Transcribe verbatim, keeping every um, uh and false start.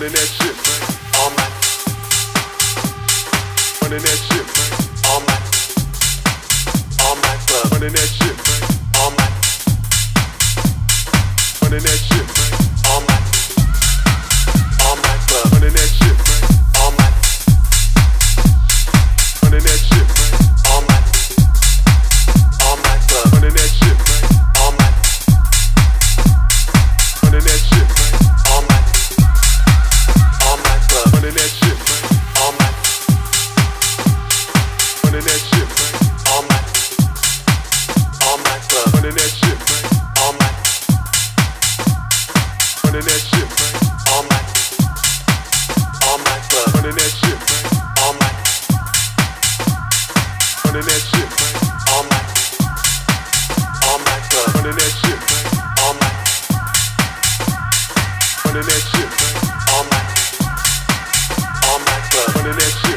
running that shit all night. Running that shit all night. All night club. Running that shit all night. Running that shit all night. All night club. Running that shit all night. Running that shit all night. All night club. Running that shit all night. Running that shit all night. All night club. Running that shit all night. Running that shit all night. All night club. Running that shit all night. Running that shit all night. All night club. Running that shit all night. Running that shit all night. All night club. Running that shit all night. Running that shit all night. All night club. Running that shit.